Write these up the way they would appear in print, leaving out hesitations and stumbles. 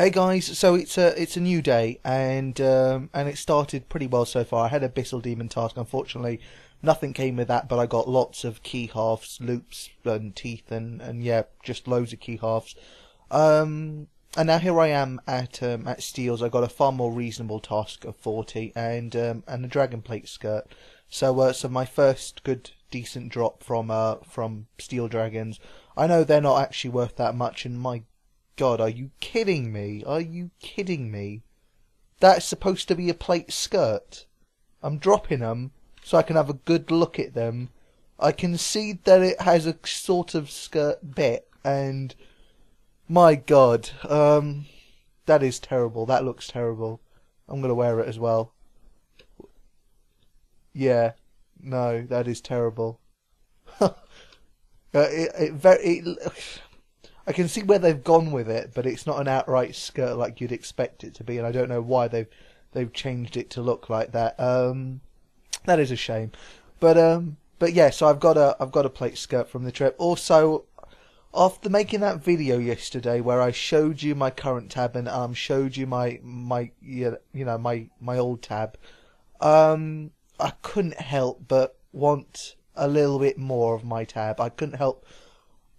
Hey guys, so it's a new day, and it started pretty well so far. I had Abyssal Demon task. Unfortunately, nothing came with that, but I got lots of key halves, loops, and teeth, and yeah, just loads of key halves. And now here I am at Steel's. I got a far more reasonable task of 40 and a Dragon Plate skirt. So my first good decent drop from Steel Dragons. I know they're not actually worth that much, and my God, are you kidding me? Are you kidding me? That's supposed to be a plate skirt. I'm dropping them so I can have a good look at them. I concede that it has a sort of skirt bit, and my God, that is terrible. That looks terrible. I'm gonna wear it as well. Yeah, no, that is terrible. I can see where they've gone with it, but it's not an outright skirt like you'd expect it to be, and I don't know why they've changed it to look like that. That is a shame. But yeah, so I've got a plate skirt from the trip. Also, after making that video yesterday where I showed you my current tab and showed you my my old tab, I couldn't help but want a little bit more of my tab. I couldn't help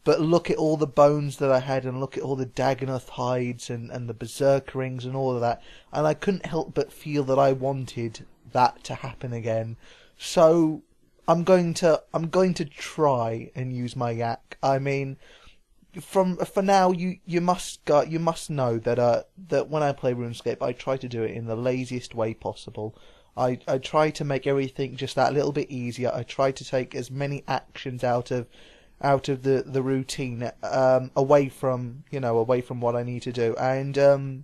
but look at all the bones that I had, and look at all the Dagonoth hides and the Berserkerings and all of that, and I couldn't help but feel that I wanted that to happen again. So I'm going to try and use my yak. I mean, for now, you must know that when I play RuneScape, I try to do it in the laziest way possible. I try to make everything just that little bit easier. I try to take as many actions out of the routine, away from what I need to do, and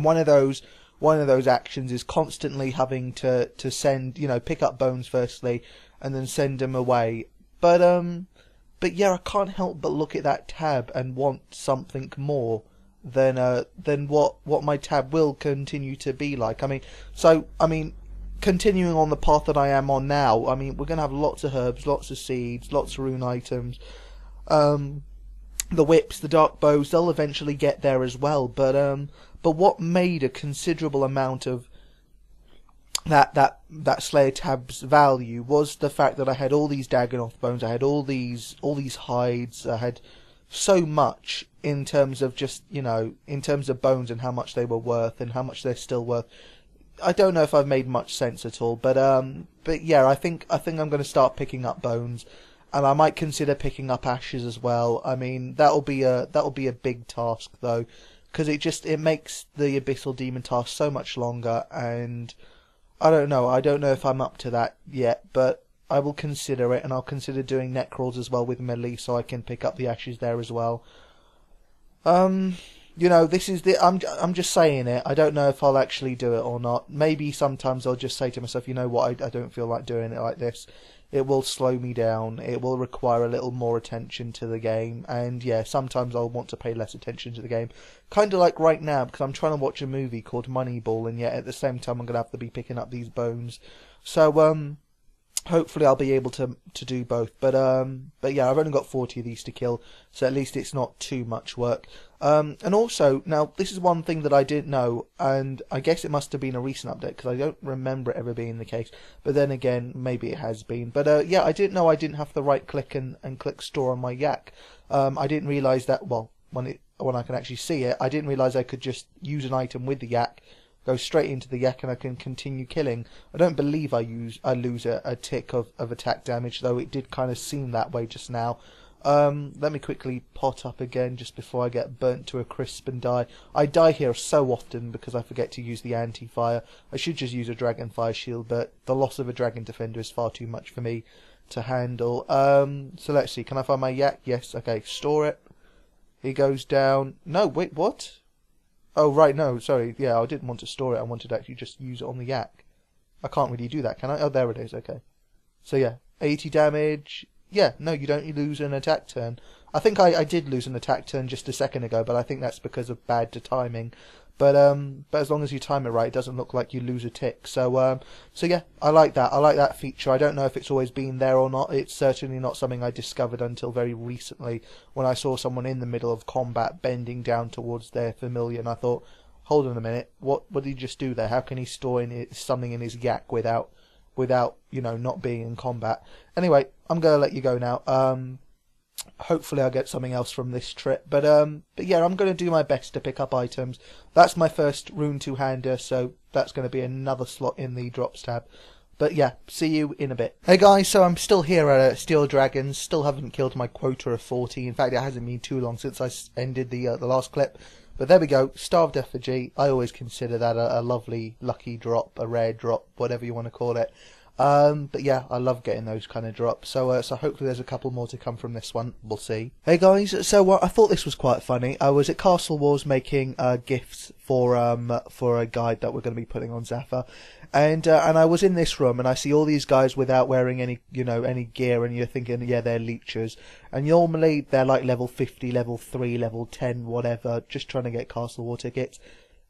one of those actions is constantly having to send, pick up bones firstly and then send them away. But yeah, I can't help but look at that tab and want something more than what my tab will continue to be like. I mean, continuing on the path that I am on now, I mean, we're going to have lots of herbs, lots of seeds, lots of rune items. The whips, the dark bows, they'll eventually get there as well. But what made a considerable amount of that Slayer tab's value was the fact that I had all these Dagonoth bones, I had all these hides, I had so much in terms of just, in terms of bones and how much they were worth and how much they're still worth. I don't know if I've made much sense at all, but yeah, I think I'm going to start picking up bones, and I might consider picking up ashes as well. I mean, that'll be a big task though, because it makes the Abyssal Demon task so much longer, and I don't know if I'm up to that yet, but I will consider it, and I'll consider doing necrolls as well with melee, so I can pick up the ashes there as well. This is the... I'm just saying it. I don't know if I'll actually do it or not. Maybe sometimes I'll just say to myself, you know what, I don't feel like doing it like this. It will slow me down. It will require a little more attention to the game. And yeah, sometimes I'll want to pay less attention to the game. Kind of like right now, because I'm trying to watch a movie called Moneyball, and yet at the same time I'm going to have to be picking up these bones. So, hopefully I'll be able to do both, but yeah, I've only got 40 of these to kill, so at least it's not too much work. And also, now this is one thing that I didn't know, and I guess it must have been a recent update because I don't remember it ever being the case. But then again, maybe it has been. But yeah, I didn't know I didn't have to right click and click store on my yak. I didn't realise that. Well, when I can actually see it, I didn't realise I could just use an item with the yak, go straight into the yak, and I can continue killing. I don't believe I lose a tick of attack damage, though it did kind of seem that way just now. Let me quickly pot up again just before I get burnt to a crisp and die. I die here so often because I forget to use the anti-fire. I should just use a dragon fire shield, but the loss of a dragon defender is far too much for me to handle. So let's see, can I find my yak? Yes, okay, store it. He goes down. No, wait, what? Oh, right, no, sorry, yeah, I didn't want to store it, I wanted to actually just use it on the yak. I can't really do that, can I? Oh, there it is, okay. So, yeah, 80 damage. Yeah, no, you don't lose an attack turn. I think I did lose an attack turn just a second ago, but I think that's because of bad timing. But as long as you time it right, it doesn't look like you lose a tick. So yeah, I like that. I like that feature. I don't know if it's always been there or not. It's certainly not something I discovered until very recently when I saw someone in the middle of combat bending down towards their familiar, and I thought, hold on a minute, what did he just do there? How can he store something in his yak without you know, not being in combat? Anyway, I'm gonna let you go now. Hopefully I'll get something else from this trip, but yeah, I'm going to do my best to pick up items. That's my first rune two-hander, so that's going to be another slot in the drops tab. But yeah, see you in a bit. Hey guys, so I'm still here at Steel Dragons, still haven't killed my quota of 40. In fact, it hasn't been too long since I ended the last clip. But there we go, Starved Effigy. I always consider that a lovely, lucky drop, a rare drop, whatever you want to call it. But yeah, I love getting those kind of drops, so hopefully there's a couple more to come from this one. We'll see. Hey guys, so I thought this was quite funny. I was at Castle Wars making gifts for a guide that we're going to be putting on Zaffre, and I was in this room and I see all these guys without wearing any, you know, any gear, and you're thinking, yeah, they're leechers, and normally they're like level 50, level 3, level 10, whatever, just trying to get Castle War tickets.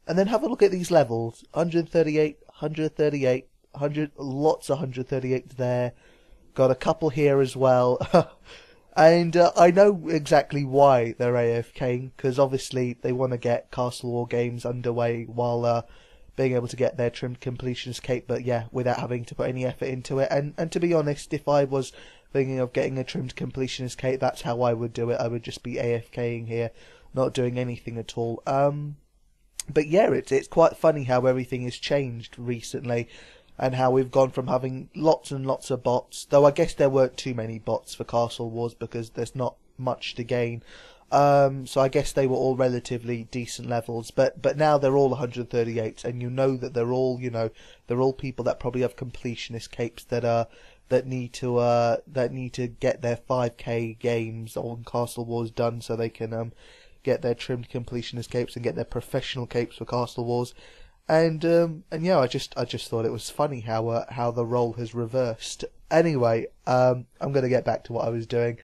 And then have a look at these levels: 138, 138. 100, lots of 138 there. Got a couple here as well. And I know exactly why they're AFKing, because obviously they want to get Castle War games underway while being able to get their trimmed completionist cape, but yeah, without having to put any effort into it. And to be honest, if I was thinking of getting a trimmed completionist cape, that's how I would do it. I would just be AFKing here, not doing anything at all. But yeah, it's quite funny how everything has changed recently, and how we've gone from having lots and lots of bots, though I guess there weren't too many bots for Castle Wars because there's not much to gain. So I guess they were all relatively decent levels, but now they're all 138, and you know that they're all, you know, they're all people that probably have completionist capes that need to get their 5K games on Castle Wars done so they can get their trimmed completionist capes and get their professional capes for Castle Wars. And yeah, I just thought it was funny how the role has reversed. Anyway, I'm gonna get back to what I was doing.